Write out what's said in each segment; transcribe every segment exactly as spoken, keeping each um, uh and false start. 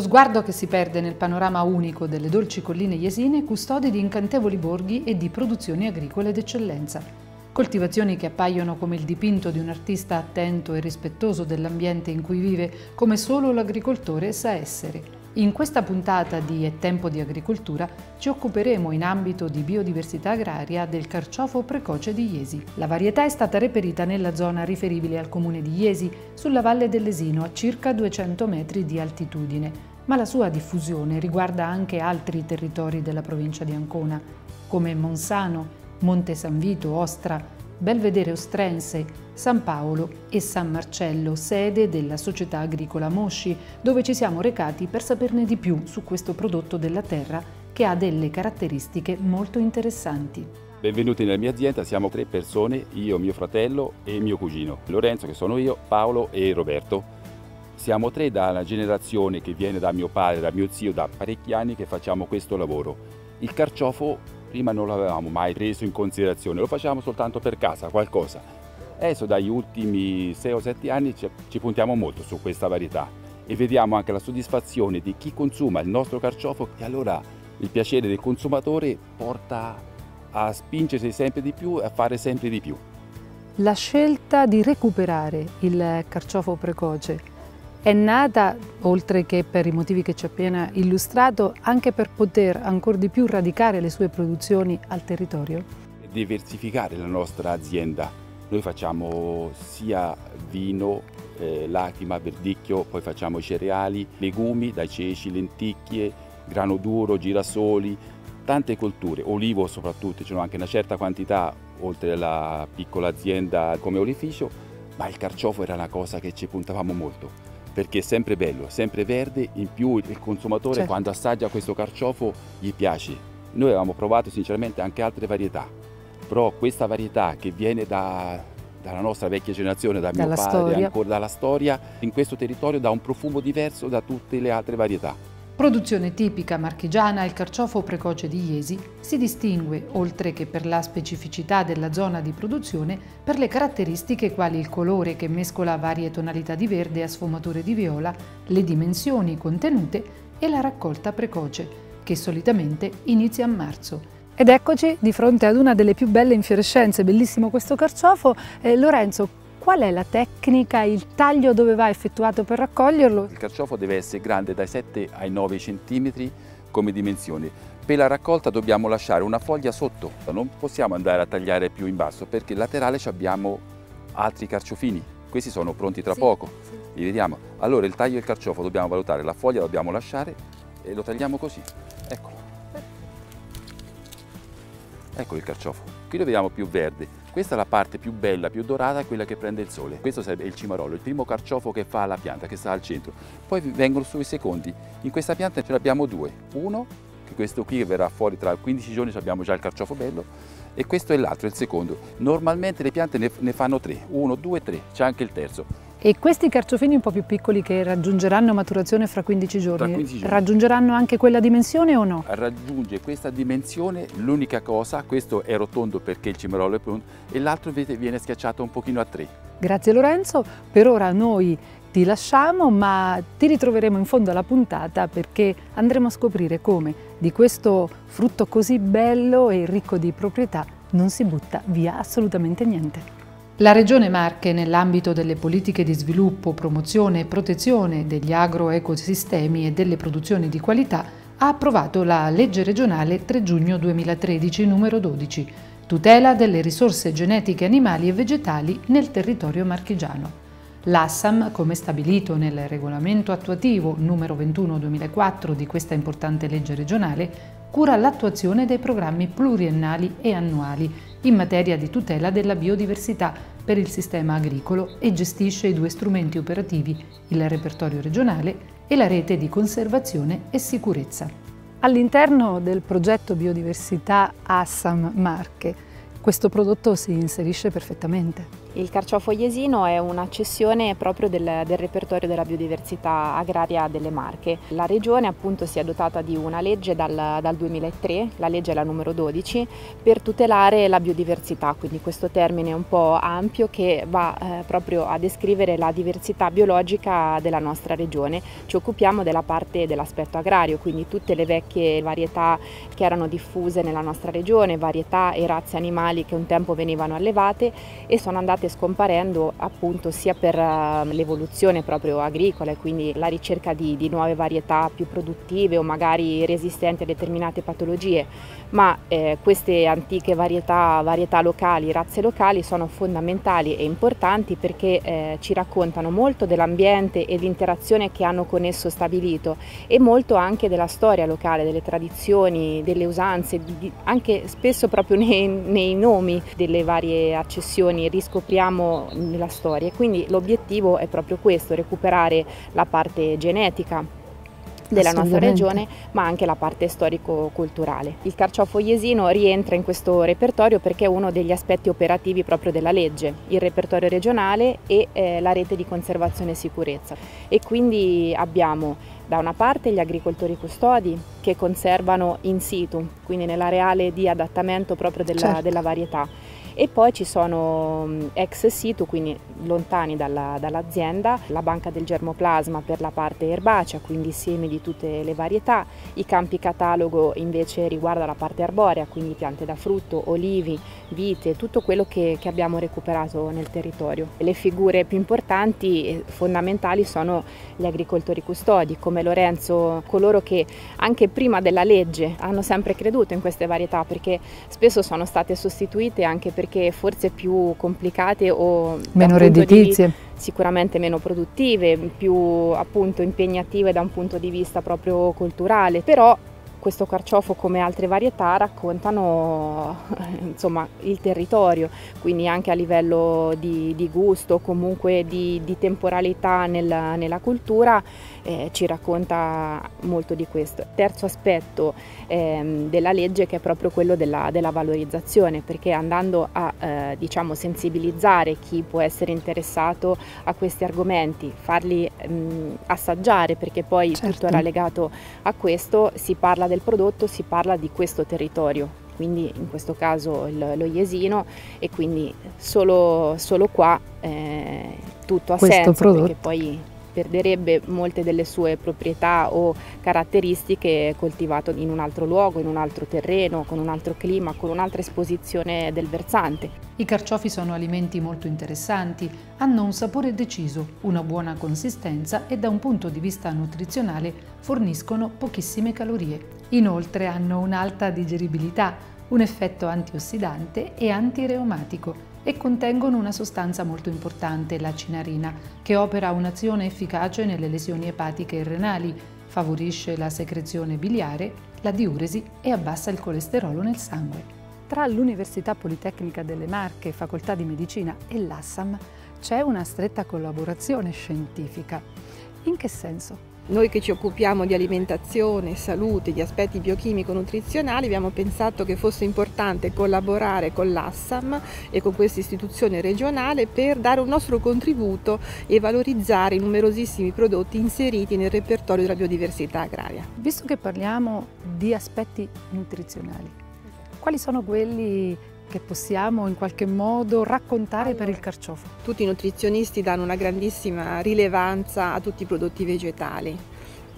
Lo sguardo che si perde nel panorama unico delle dolci colline jesine, custodi di incantevoli borghi e di produzioni agricole d'eccellenza. Coltivazioni che appaiono come il dipinto di un artista attento e rispettoso dell'ambiente in cui vive, come solo l'agricoltore sa essere. In questa puntata di E' tempo di agricoltura ci occuperemo in ambito di biodiversità agraria del carciofo precoce di Jesi. La varietà è stata reperita nella zona riferibile al comune di Jesi, sulla valle dell'Esino, a circa duecento metri di altitudine, ma la sua diffusione riguarda anche altri territori della provincia di Ancona, come Monsano, Monte San Vito, Ostra, Belvedere Ostrense, San Paolo e San Marcello, sede della società agricola Mosci, dove ci siamo recati per saperne di più su questo prodotto della terra che ha delle caratteristiche molto interessanti. Benvenuti nella mia azienda, siamo tre persone, io, mio fratello e mio cugino, Lorenzo che sono io, Paolo e Roberto. Siamo tre dalla generazione che viene da mio padre, da mio zio, da parecchi anni che facciamo questo lavoro. Il carciofo prima non l'avevamo mai preso in considerazione, lo facevamo soltanto per casa, qualcosa. Adesso dagli ultimi sei o sette anni ci, ci puntiamo molto su questa varietà e vediamo anche la soddisfazione di chi consuma il nostro carciofo, e allora il piacere del consumatore porta a spingersi sempre di più e a fare sempre di più. La scelta di recuperare il carciofo precoce è nata, oltre che per i motivi che ci ha appena illustrato, anche per poter ancora di più radicare le sue produzioni al territorio? Diversificare la nostra azienda. Noi facciamo sia vino, eh, lacrima, verdicchio, poi facciamo cereali, legumi, dai ceci, lenticchie, grano duro, girasoli, tante colture, olivo soprattutto, c'è anche una certa quantità, oltre alla piccola azienda come olificio, ma il carciofo era una cosa che ci puntavamo molto. Perché è sempre bello, sempre verde, in più il consumatore certo. Quando assaggia questo carciofo gli piace. Noi avevamo provato sinceramente anche altre varietà, però questa varietà che viene da, dalla nostra vecchia generazione, da mio dalla padre, storia. ancora dalla storia, in questo territorio dà un profumo diverso da tutte le altre varietà. Produzione tipica marchigiana, il carciofo precoce di Jesi si distingue, oltre che per la specificità della zona di produzione, per le caratteristiche quali il colore che mescola varie tonalità di verde a sfumature di viola, le dimensioni contenute e la raccolta precoce, che solitamente inizia a marzo. Ed eccoci di fronte ad una delle più belle infiorescenze, bellissimo questo carciofo. Eh, Lorenzo, qual è la tecnica, il taglio dove va effettuato per raccoglierlo? Il carciofo deve essere grande dai sette ai nove centimetri come dimensioni. Per la raccolta dobbiamo lasciare una foglia sotto, non possiamo andare a tagliare più in basso perché laterale abbiamo altri carciofini, questi sono pronti tra sì, poco, sì. Li vediamo. Allora il taglio del carciofo dobbiamo valutare, la foglia la dobbiamo lasciare e lo tagliamo così, eccolo. Ecco il carciofo, qui lo vediamo più verde. Questa è la parte più bella, più dorata, quella che prende il sole. Questo è il cimarollo, il primo carciofo che fa la pianta, che sta al centro. Poi vengono sui secondi. In questa pianta ce ne abbiamo due. Uno, che questo qui verrà fuori tra quindici giorni, abbiamo già il carciofo bello. E questo è l'altro, il secondo. Normalmente le piante ne, ne fanno tre. Uno, due, tre. C'è anche il terzo. E questi carciofini un po' più piccoli che raggiungeranno maturazione fra quindici giorni, fra quindici giorni. Raggiungeranno anche quella dimensione o no? Raggiunge questa dimensione, l'unica cosa, questo è rotondo perché il cimarollo è pronto e l'altro viene schiacciato un pochino a tre. Grazie Lorenzo, per ora noi ti lasciamo ma ti ritroveremo in fondo alla puntata perché andremo a scoprire come di questo frutto così bello e ricco di proprietà non si butta via assolutamente niente. La Regione Marche, nell'ambito delle politiche di sviluppo, promozione e protezione degli agroecosistemi e delle produzioni di qualità, ha approvato la legge regionale tre giugno duemilatredici numero dodici, tutela delle risorse genetiche animali e vegetali nel territorio marchigiano. L'Assam, come stabilito nel regolamento attuativo numero ventuno duemilaquattro di questa importante legge regionale, cura l'attuazione dei programmi pluriennali e annuali in materia di tutela della biodiversità per il sistema agricolo e gestisce i due strumenti operativi, il repertorio regionale e la rete di conservazione e sicurezza. All'interno del progetto Biodiversità Assam Marche, questo prodotto si inserisce perfettamente. Il carciofo jesino è una cessione proprio del, del repertorio della biodiversità agraria delle Marche. La regione appunto si è dotata di una legge dal, dal duemilatré, la legge è la numero dodici, per tutelare la biodiversità, quindi questo termine un po' ampio che va eh, proprio a descrivere la diversità biologica della nostra regione. Ci occupiamo della parte dell'aspetto agrario, quindi tutte le vecchie varietà che erano diffuse nella nostra regione, varietà e razze animali che un tempo venivano allevate e sono andate scomparendo appunto sia per l'evoluzione proprio agricola e quindi la ricerca di, di nuove varietà più produttive o magari resistenti a determinate patologie, ma eh, queste antiche varietà, varietà locali, razze locali sono fondamentali e importanti perché eh, ci raccontano molto dell'ambiente e l'interazione che hanno con esso stabilito e molto anche della storia locale, delle tradizioni, delle usanze, di, anche spesso proprio nei, nei nomi delle varie accessioni riscoprite nella storia e quindi l'obiettivo è proprio questo, recuperare la parte genetica della nostra regione ma anche la parte storico-culturale. Il carciofo jesino rientra in questo repertorio perché è uno degli aspetti operativi proprio della legge, il repertorio regionale e eh, la rete di conservazione e sicurezza e quindi abbiamo da una parte gli agricoltori custodi che conservano in situ, quindi nell'areale di adattamento proprio della, certo. della varietà. E poi ci sono ex situ, quindi lontani dalla, dall'azienda, la banca del germoplasma per la parte erbacea, quindi semi di tutte le varietà, i campi catalogo invece riguarda la parte arborea, quindi piante da frutto, olivi, vite, tutto quello che, che abbiamo recuperato nel territorio. Le figure più importanti e fondamentali sono gli agricoltori custodi, come Lorenzo, coloro che anche prima della legge hanno sempre creduto in queste varietà perché spesso sono state sostituite anche per perché forse più complicate o meno redditizie, sicuramente meno produttive, più appunto impegnative da un punto di vista proprio culturale, però questo carciofo come altre varietà raccontano insomma il territorio, quindi anche a livello di, di gusto, comunque di, di temporalità nella, nella cultura eh, ci racconta molto di questo. Terzo aspetto eh, della legge che è proprio quello della, della valorizzazione, perché andando a eh, diciamo sensibilizzare chi può essere interessato a questi argomenti, farli mh, assaggiare perché poi certo. tutto era legato a questo, si parla del prodotto, si parla di questo territorio, quindi in questo caso il, lo jesino e quindi solo, solo qua eh, tutto ha senso prodotto. Perché poi perderebbe molte delle sue proprietà o caratteristiche coltivato in un altro luogo, in un altro terreno, con un altro clima, con un'altra esposizione del versante. I carciofi sono alimenti molto interessanti, hanno un sapore deciso, una buona consistenza e da un punto di vista nutrizionale forniscono pochissime calorie. Inoltre hanno un'alta digeribilità, un effetto antiossidante e antireumatico e contengono una sostanza molto importante, la cinarina, che opera un'azione efficace nelle lesioni epatiche e renali, favorisce la secrezione biliare, la diuresi e abbassa il colesterolo nel sangue. Tra l'Università Politecnica delle Marche, Facoltà di Medicina e l'Assam c'è una stretta collaborazione scientifica. In che senso? Noi che ci occupiamo di alimentazione, salute, di aspetti biochimico-nutrizionali abbiamo pensato che fosse importante collaborare con l'Assam e con questa istituzione regionale per dare un nostro contributo e valorizzare i numerosissimi prodotti inseriti nel repertorio della biodiversità agraria. Visto che parliamo di aspetti nutrizionali, quali sono quelli che possiamo in qualche modo raccontare per il carciofo? Tutti i nutrizionisti danno una grandissima rilevanza a tutti i prodotti vegetali,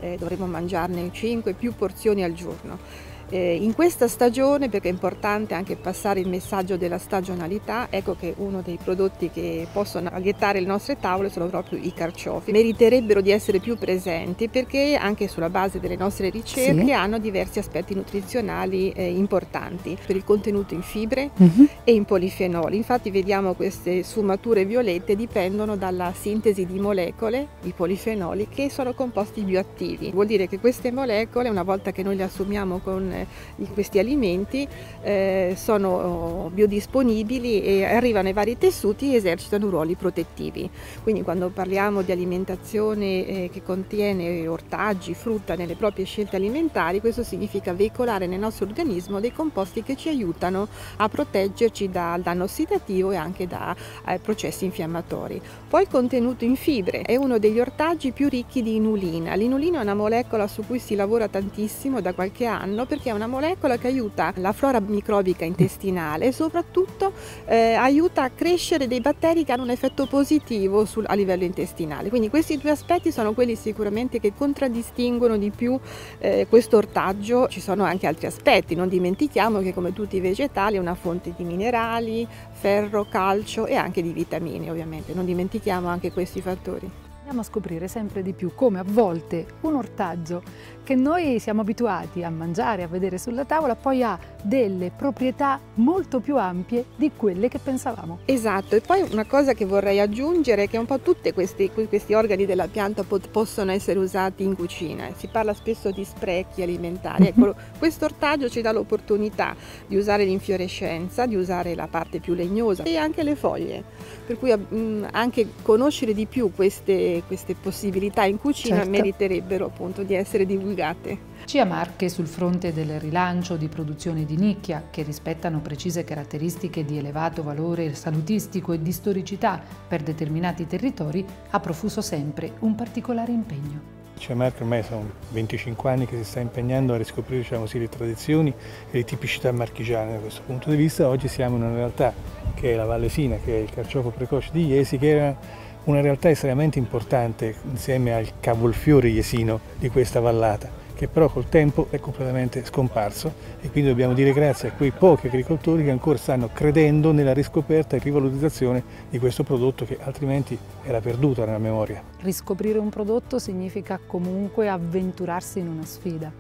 eh, dovremmo mangiarne cinque più porzioni al giorno. Eh, in questa stagione, perché è importante anche passare il messaggio della stagionalità, ecco che uno dei prodotti che possono allietare le nostre tavole sono proprio i carciofi. Meriterebbero di essere più presenti perché anche sulla base delle nostre ricerche sì. hanno diversi aspetti nutrizionali eh, importanti per il contenuto in fibre mm-hmm. e in polifenoli. Infatti vediamo queste sfumature violette dipendono dalla sintesi di molecole, i polifenoli, che sono composti bioattivi. Vuol dire che queste molecole, una volta che noi le assumiamo con di questi alimenti eh, sono biodisponibili e arrivano ai vari tessuti e esercitano ruoli protettivi. Quindi quando parliamo di alimentazione eh, che contiene ortaggi, frutta nelle proprie scelte alimentari, questo significa veicolare nel nostro organismo dei composti che ci aiutano a proteggerci dal danno ossidativo e anche da eh, processi infiammatori. Poi il contenuto in fibre è uno degli ortaggi più ricchi di inulina. L'inulina è una molecola su cui si lavora tantissimo da qualche anno perché è una molecola che aiuta la flora microbica intestinale e soprattutto eh, aiuta a crescere dei batteri che hanno un effetto positivo sul, a livello intestinale. Quindi questi due aspetti sono quelli sicuramente che contraddistinguono di più eh, questo ortaggio. Ci sono anche altri aspetti, non dimentichiamo che come tutti i vegetali è una fonte di minerali, ferro, calcio e anche di vitamine ovviamente, non dimentichiamo anche questi fattori. Andiamo a scoprire sempre di più come a volte un ortaggio che noi siamo abituati a mangiare, a vedere sulla tavola, poi ha delle proprietà molto più ampie di quelle che pensavamo. Esatto, e poi una cosa che vorrei aggiungere è che un po' tutti questi, questi organi della pianta possono essere usati in cucina. Si parla spesso di sprechi alimentari. Ecco, questo ortaggio ci dà l'opportunità di usare l'infiorescenza, di usare la parte più legnosa e anche le foglie, per cui mh, anche conoscere di più queste, queste possibilità in cucina, certo, meriterebbero appunto di essere divulgate. Cia Marche sul fronte del rilancio di produzioni di nicchia che rispettano precise caratteristiche di elevato valore salutistico e di storicità per determinati territori ha profuso sempre un particolare impegno. Cia Marche ormai sono venticinque anni che si sta impegnando a riscoprire, diciamo così, le tradizioni e le tipicità marchigiane. Da questo punto di vista oggi siamo in una realtà che è la Vallesina, che è il carciofo precoce di Jesi, che era una realtà estremamente importante insieme al cavolfiore jesino di questa vallata, che però col tempo è completamente scomparso, e quindi dobbiamo dire grazie a quei pochi agricoltori che ancora stanno credendo nella riscoperta e rivalorizzazione di questo prodotto che altrimenti era perduto nella memoria. Riscoprire un prodotto significa comunque avventurarsi in una sfida.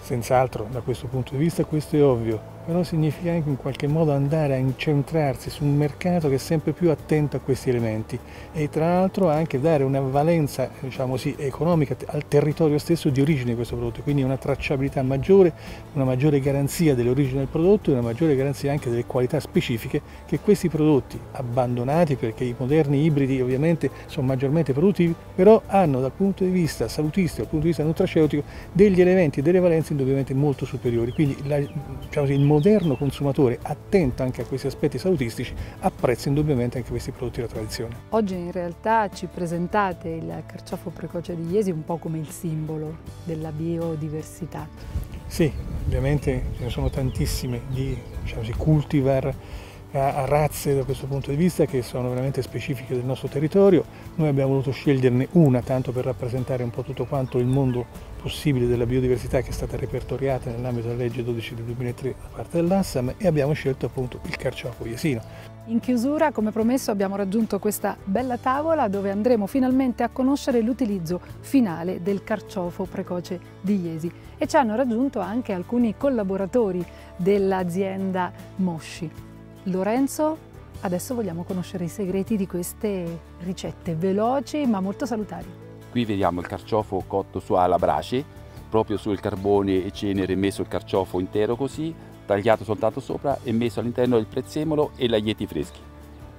Senz'altro, da questo punto di vista questo è ovvio, però significa anche in qualche modo andare a incentrarsi su un mercato che è sempre più attento a questi elementi e tra l'altro anche dare una valenza, diciamo così, economica al territorio stesso di origine di questo prodotto, quindi una tracciabilità maggiore, una maggiore garanzia dell'origine del prodotto e una maggiore garanzia anche delle qualità specifiche che questi prodotti abbandonati, perché i moderni ibridi ovviamente sono maggiormente produttivi, però hanno dal punto di vista salutistico, dal punto di vista nutraceutico, degli elementi e delle valenze indubbiamente molto superiori, quindi la, diciamo così, il modello moderno consumatore attento anche a questi aspetti salutistici apprezza indubbiamente anche questi prodotti della tradizione. Oggi in realtà ci presentate il carciofo precoce di Jesi un po' come il simbolo della biodiversità. Sì, ovviamente ce ne sono tantissime di, diciamo, cultivar a razze da questo punto di vista che sono veramente specifiche del nostro territorio. Noi abbiamo voluto sceglierne una tanto per rappresentare un po' tutto quanto il mondo possibile della biodiversità che è stata repertoriata nell'ambito della legge dodici del duemilatré da parte dell'Assam, e abbiamo scelto appunto il carciofo jesino. In chiusura, come promesso, abbiamo raggiunto questa bella tavola dove andremo finalmente a conoscere l'utilizzo finale del carciofo precoce di Jesi, e ci hanno raggiunto anche alcuni collaboratori dell'azienda Mosci. Lorenzo, adesso vogliamo conoscere i segreti di queste ricette veloci ma molto salutari. Qui vediamo il carciofo cotto su alla brace, proprio sul carbone e cenere, messo il carciofo intero così, tagliato soltanto sopra e messo all'interno il prezzemolo e gli aglietti freschi.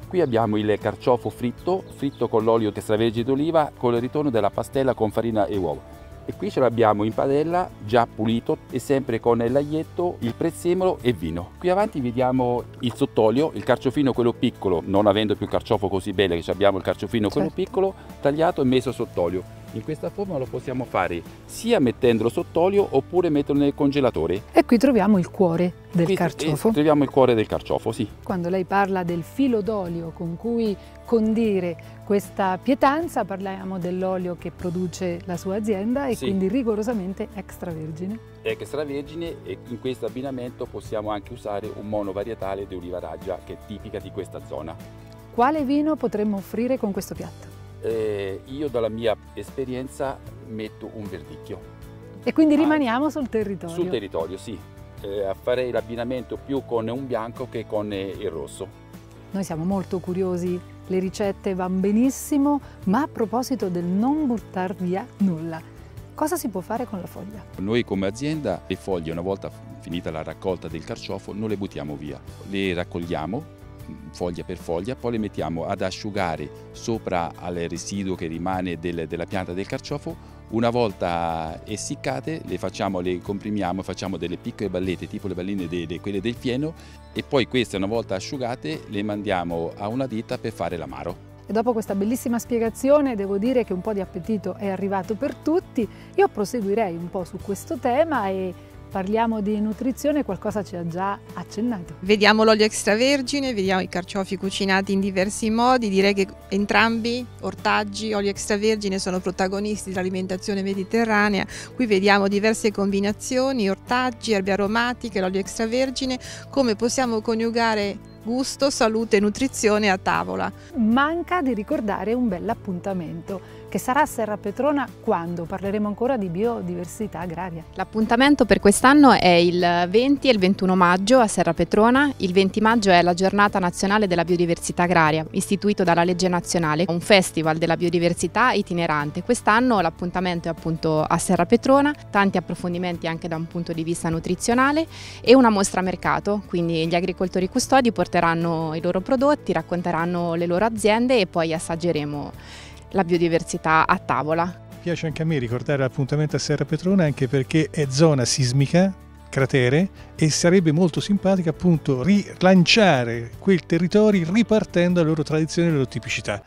Qui abbiamo il carciofo fritto, fritto con l'olio extravergine d'oliva, con il ritorno della pastella con farina e uovo. E qui ce l'abbiamo in padella, già pulito, e sempre con l'aglietto, il prezzemolo e vino. Qui avanti vediamo il sottolio, il carciofino quello piccolo, non avendo più il carciofo così bello che abbiamo il carciofino quello piccolo, tagliato e messo sott'olio. In questa forma lo possiamo fare sia mettendolo sott'olio oppure metterlo nel congelatore. E qui troviamo il cuore del qui carciofo. Troviamo il cuore del carciofo, sì. Quando lei parla del filo d'olio con cui condire questa pietanza, parliamo dell'olio che produce la sua azienda e sì, quindi rigorosamente extravergine. È extravergine, e in questo abbinamento possiamo anche usare un monovarietale di oliva raggia che è tipica di questa zona. Quale vino potremmo offrire con questo piatto? Eh, io dalla mia esperienza metto un verdicchio. E quindi rimaniamo sul territorio? Sul territorio, sì. Eh, farei l'abbinamento più con un bianco che con il rosso. Noi siamo molto curiosi, le ricette vanno benissimo, ma a proposito del non buttar via nulla, Cosa si può fare con la foglia? Noi come azienda le foglie, una volta finita la raccolta del carciofo, non le buttiamo via, le raccogliamo foglia per foglia, poi le mettiamo ad asciugare sopra al residuo che rimane del, della pianta del carciofo. Una volta essiccate le facciamo, le comprimiamo, facciamo delle piccole ballette tipo le balline de, de, quelle del fieno, e poi queste una volta asciugate le mandiamo a una ditta per fare l'amaro. E dopo questa bellissima spiegazione devo dire che un po' di appetito è arrivato per tutti. Io proseguirei un po' su questo tema e parliamo di nutrizione, qualcosa ci ha già accennato. Vediamo l'olio extravergine, vediamo i carciofi cucinati in diversi modi. Direi che entrambi, ortaggi, olio extravergine, sono protagonisti dell'alimentazione mediterranea. Qui vediamo diverse combinazioni, ortaggi, erbe aromatiche, l'olio extravergine, come possiamo coniugare gusto, salute e nutrizione a tavola. Manca di ricordare un bell'appuntamento che sarà a Serra Petrona, quando parleremo ancora di biodiversità agraria. L'appuntamento per quest'anno è il venti e il ventuno maggio a Serra Petrona. Il venti maggio è la Giornata Nazionale della Biodiversità Agraria, istituito dalla legge nazionale, un festival della biodiversità itinerante. Quest'anno l'appuntamento è appunto a Serra Petrona, tanti approfondimenti anche da un punto di vista nutrizionale e una mostra a mercato, quindi gli agricoltori custodi porteranno i loro prodotti, racconteranno le loro aziende e poi assaggeremo la biodiversità a tavola. Piace anche a me ricordare l'appuntamento a Serra Petrona, anche perché è zona sismica, cratere, e sarebbe molto simpatica appunto rilanciare quel territorio ripartendo dalle loro tradizioni e dalle loro tipicità.